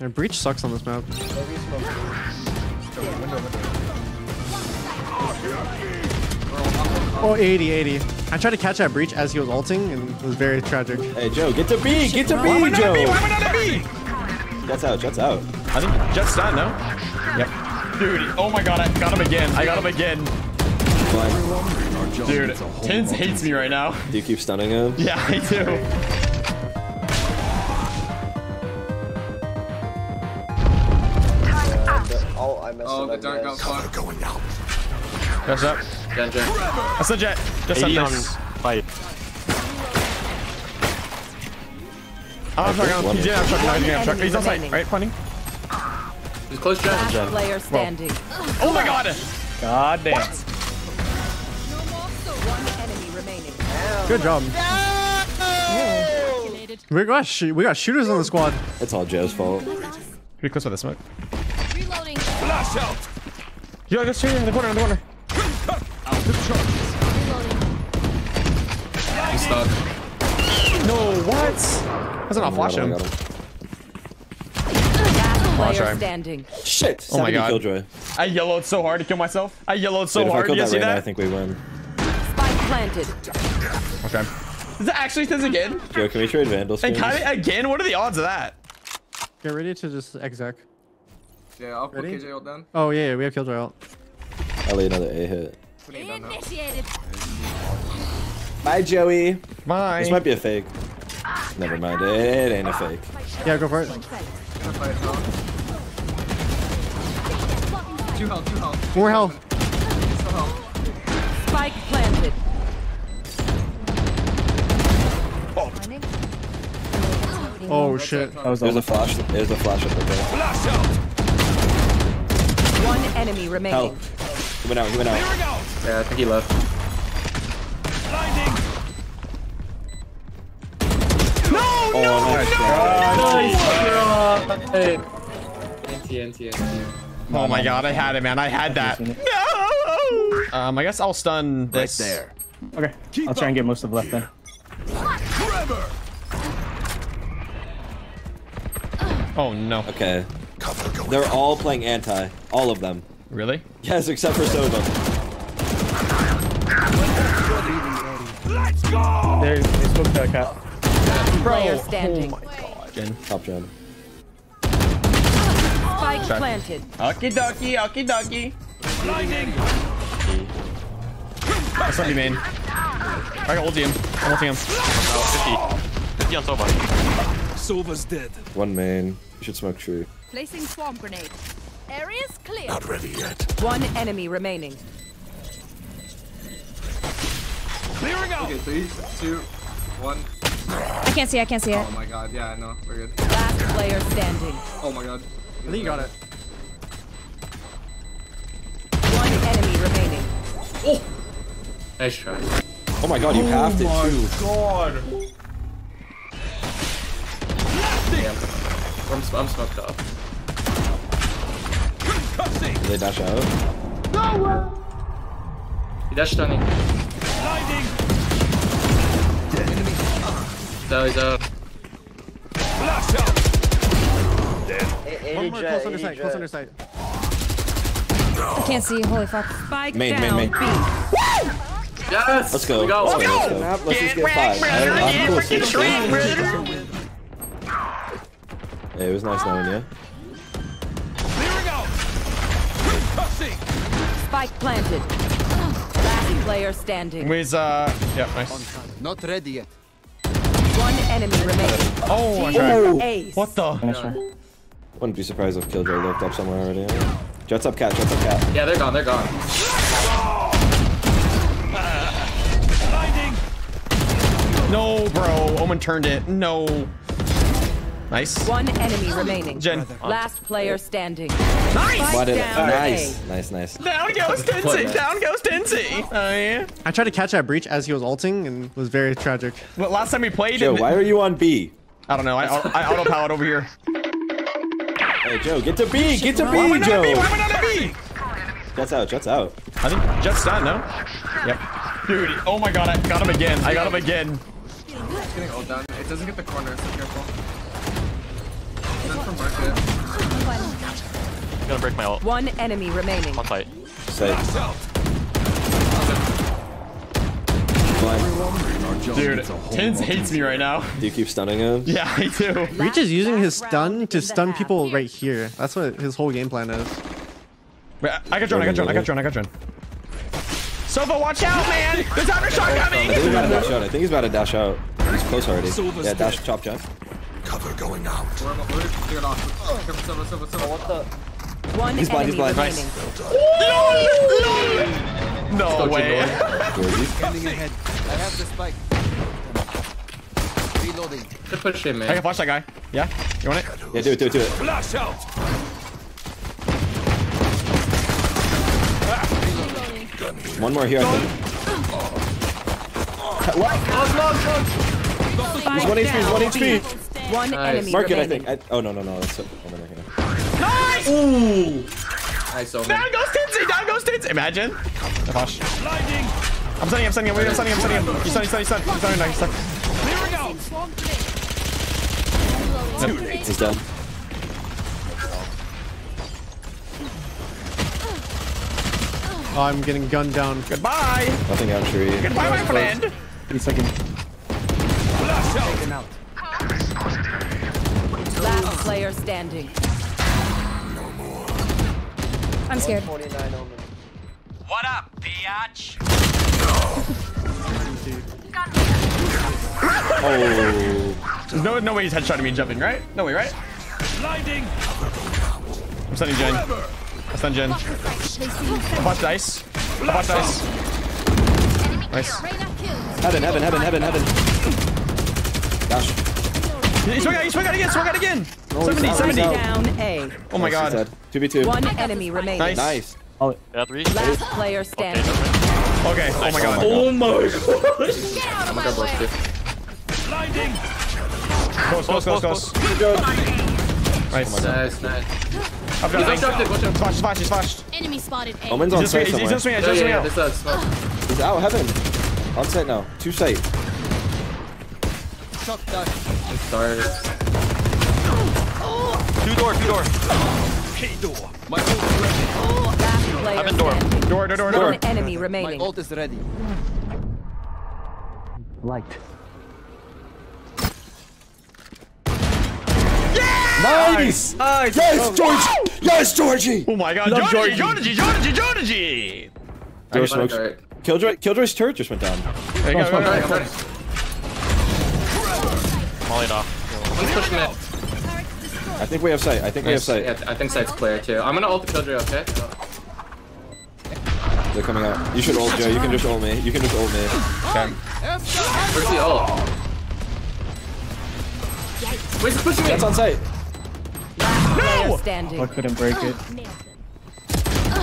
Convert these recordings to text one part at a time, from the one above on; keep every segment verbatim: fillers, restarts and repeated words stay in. And Breach sucks on this map. Oh, eighty, eighty. I tried to catch that Breach as he was ulting, and it was very tragic. Hey, Joe, get to B! Get to B, Joe! Jets out, Jets out. I think Jets down, no? Yep. Dude, oh my god, I got him again. I got him again. But, dude, TenZ hates me right now. Do you keep stunning him? Yeah, I do. Oh, I messed oh, up. Got going out. That's up. Gen Jet. That's a Jet. Just a nice fight. I'm stuck on P J. I'm stuck. I'm stuck. He's outside. Right, funny. He's close. Gen. Player standing. Oh my God. God damn. Good job. Yeah. We got sh we got shooters on the squad. It's all Joe's fault. Pretty close with the smoke. Flash out! Yo, I got shooting in the corner, in the corner. Out of charge. He's stuck. No, what? That's not flash him. Flash him. Shit! Oh my god. Killjoy. I yellowed so hard to kill myself. I yellowed so Wait, hard. You see that? Right, I think we win. Spike planted. Okay. Is that actually TenZ again? Yo, can we trade Vandal skins? And kinda again? What are the odds of that? Get ready to just exec. Yeah, I'll put K J ult down. Oh yeah, we have Killjoy ult. I'll lay another A hit. Initiated. Bye Joey. Bye. This might be a fake. Never mind, it ain't a fake. Yeah, go for it. Two health, two health. More health. Spike planted. Oh, oh shit. There's a flash. There's a flash up there. Flash out. One enemy remaining. Help. He went out, he went out. Yeah, I think he left. Blinding. No, oh, no, nice no, God. no, nice no. N T, N T, N T. Oh my god, I had it, man. I had that. No! Um, I guess I'll stun this. Right there. Okay, Keep I'll try and get most of the left then. Forever. Oh no. Okay. They're all playing anti. All of them. Really? Yes, except for Sova. Let's go! They spoke to a cat. Bro, standing. Oh my god. Gen. Top gen. Spike planted. Okie dokie, okie dokie. Blinding! That's not you, man. I got ult him. I'm ulting him. Oh, fifty. fifty on Sova. Sova's dead. One main. You should smoke true. Placing swamp grenade. Area's clear. Not ready yet. One enemy remaining. Clearing out. Okay, three, two, one. I can't see. I can't see it. Oh my god. Yeah, I know. We're good. Last player standing. Oh my god. I think you got it. One enemy remaining. Oh. Nice try. Oh my god. You halved it too. Oh my god. I'm, I'm smoked up. Did they dash out? No! He dashed on me. So he's up. Blast out! One more close under sight, close under sight. I can't see, holy fuck. Spike main, down, main, main. Yes! Let's go. We go. Let's go. Let's go. Let's go. Let's just get five. Get wrecked, brother! Get wrecked, brother! Yeah, it was nice knowing you. Here we go. Spike planted. Last player standing. With uh, yeah, nice. Not ready yet. One enemy remaining. Oh, oh. What the? Yeah. Wouldn't be surprised if Killjoy left up somewhere already. Yeah. Jets up, cat. Jets up, cat. Yeah, they're gone. They're gone. Uh, no, bro. Omen turned it. No. Nice. One enemy remaining. Gen. Last player standing. Nice! What nice. nice, nice, nice. Down goes TenZ! Down goes TenZ! Oh yeah. I tried to catch that Breach as he was ulting and it was very tragic. But last time we played... Joe, why are you on B? I don't know. I, I auto pallet over here. Hey, Joe, get to B! Get to B, why Joe! Why am I not at B? Jet's out, Jet's out. I think Jet's down, no? Yep. Dude, oh my god, I got him again. I got him again. It's getting all done. It doesn't get the corner, so careful. I'll mark it. One. I'm gonna break my ult. One enemy remaining. One fight. Safe. Dude, TenZ hates me right now. Do you keep stunning him? Yeah, I do. Breach is using his stun to stun people right here. That's what his whole game plan is. Wait, I got drone, I got drone, I got drone, I got drone. Sova, watch out, man! There's undershot coming! I think he's about to dash out. I think he's about to dash out. He's close already. Yeah, dash, chop, chop. Cover going out. One he's blind, he's blind. Nice. Well no, no, no way. I have the spike. Reloading. Good push in, man. I can flash that guy. Yeah? You want it? Yeah, do it, do it, do it. Flash out! One more here, I think. What? Oh, no, no. He's one H P, he's one H P. One nice. Enemy Mark it, I think. I, oh, no, no, no. That's it. Oh, no, no. Nice! Ooh! Nice, Omen. Down goes TenZ! Down goes TenZ! Imagine. I'm sending him, I'm sending him. Wait, I'm sending him, I'm sending him. He's stunning, he's stunning, he's stunning. He's stunning, he's stunning. Here we go! He's dead. Oh, I'm getting gunned down. Goodbye! Nothing out tree. Goodbye, my friend! Three seconds. Taken out. Last player standing. No more. I'm scared. What up, biatch? Oh. There's no, no way he's headshotting me and jumping, right? No way, right? Blinding. I'm stunning Jen. I stun Jen. I bought dice. I bought dice. Nice. Heaven, heaven, heaven, heaven, heaven. Gosh. He swung out, he swung out again, swung out again! Oh, seventy, seventy! Down A. Oh my god. two v two. One enemy remaining. Nice. Nice. Oh, yeah, three. Last player standing. Okay, oh my god. Oh my god. Get out of my way! Blinding! Close, close, close, close. Nice. Nice, nice. I've got it. Flash, flash, he's flashed. Enemy spotted A. Omen's on site somewhere. He's just swinging out, he's just swinging out. He's out, heaven. On site now. Two site. Stop that. Sorry. Two door, two door. Hey door. My ult is ready. I'm in door. Door, door, door, door. One enemy remaining. My ult is ready. Light. Yeah! Nice! Nice! Yes, Georgie! Yes, Georgie! Oh my god, love Georgie, Georgie, Georgie, Georgie! Georgie smokes. Killjoy, Killjoy's turret just went down. There you go, go, go, go, go. Mollied off. I think we have sight. I think yes. we have sight. Yeah, I think sight's clear too. I'm gonna ult the Killjoy, okay? Oh. They're coming out. You should ult, Joe. You can just ult me. You can just ult me. Okay. Where's the ult? Where's the pushing me? That's on sight. No! I couldn't break it.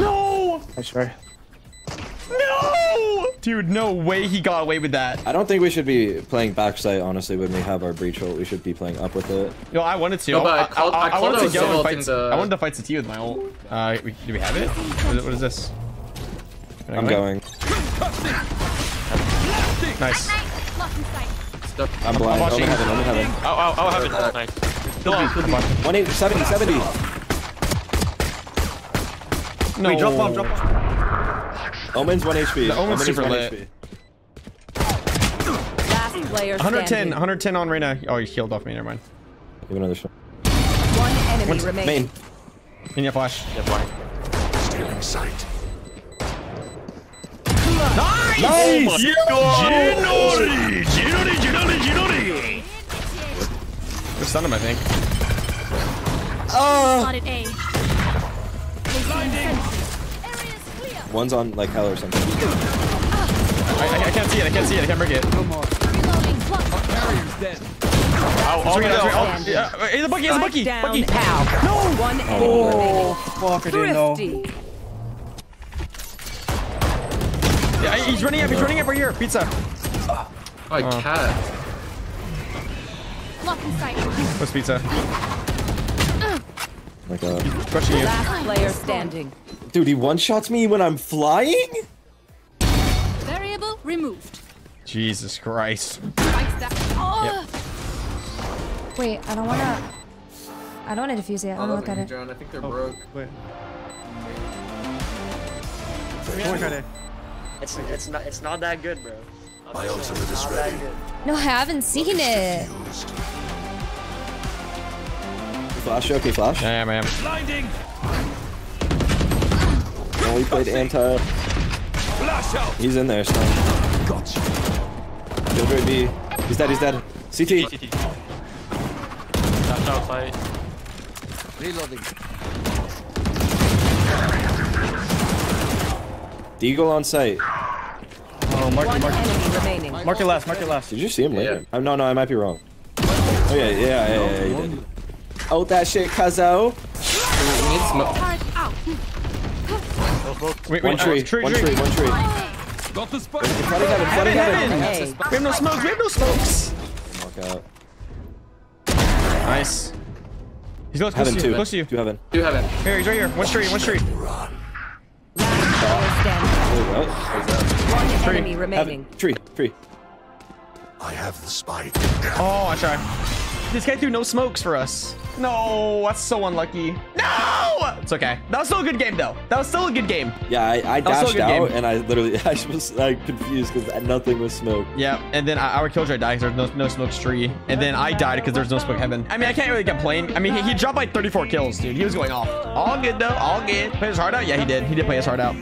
No! I swear. No! Dude, no way he got away with that. I don't think we should be playing backside, honestly, when we have our breach ult. We should be playing up with it. Yo, I wanted to. No, I, I, called, I, I, I wanted to go and fight. The... I wanted to fight C T with my ult. Uh, we, do we have it? What is, what is this? Can I'm going. going. Nice. I'm blind. I'm watching. Heaven. I'm heaven. Oh, oh, oh, heaven. Uh, nice. one eighty, seventy, seventy. No. Wait, drop off, drop off. Omen's one H P. The Omen's super lit. one ten, one ten on Reyna. Oh, he healed off me. Never mind. Give another shot. One enemy One's remains. Main. In your flash. Yeah, flash. Stealing sight. Nice! Nice! You go! Jinori! Jinori! Jinori! Jinori! We're stunned him, I think. Oh! One's on like hell or something. I, I, I can't see it. I can't see it. I can't break it. No more. Carrier's dead. Ow, oh, no. Oh, yeah. It's a Bucky. It's a Bucky. Down, Bucky. Ow. No. One oh, fuck. I didn't know. Yeah, he's running up. He's running up right here. Pizza. Oh, I uh. can't. What's pizza? Like a crushing you. Last player standing. Dude, he one-shots me when I'm flying? Variable removed. Jesus Christ. Oh. Yep. Wait, I don't wanna... I don't want to defuse yet. I'm gonna look at it. John, I think they're oh, broke. Wait. It's it's not it's not that good, bro. My ultimate is ready. No, I haven't seen it. Flash, okay, flash. Yeah, I am. Blinding. Oh, we played anti. Flash out. He's in there, son. Gotcha. Killjoy B. He's dead. He's dead. C T. C T. That's outside. Reloading. Deagle on site. Oh, mark it, mark it. Mark it last, mark it last. Did you see him later? Yeah. I'm, no, no, I might be wrong. Oh, yeah, yeah, yeah, yeah, yeah, you did. Out that shit, Kazo. Wait, one tree, one tree, one tree. One tree. Got the spike. Flooding heaven, flooding heaven. Hey. We have no smokes, we have no smokes. Walk out. Nice. He's close, close to you, close to you. Two heaven. Two heaven. Here, he's right here. One tree, one tree. What? What One enemy remaining. Tree, tree. I have the spike. Oh, I tried. This guy threw no smokes for us. No, that's so unlucky. No! It's okay. That was still a good game, though. That was still a good game. Yeah, I, I dashed out, game. and I literally, I was like, confused because nothing was smoked. Yeah, and then I, our Killjoy died because there was no, no smoke tree. And then I died because there was no smoke heaven. I mean, I can't really complain. I mean, he, he dropped like thirty-four kills, dude. He was going off. All good, though. All good. Played his heart out? Yeah, he did. He did play his heart out.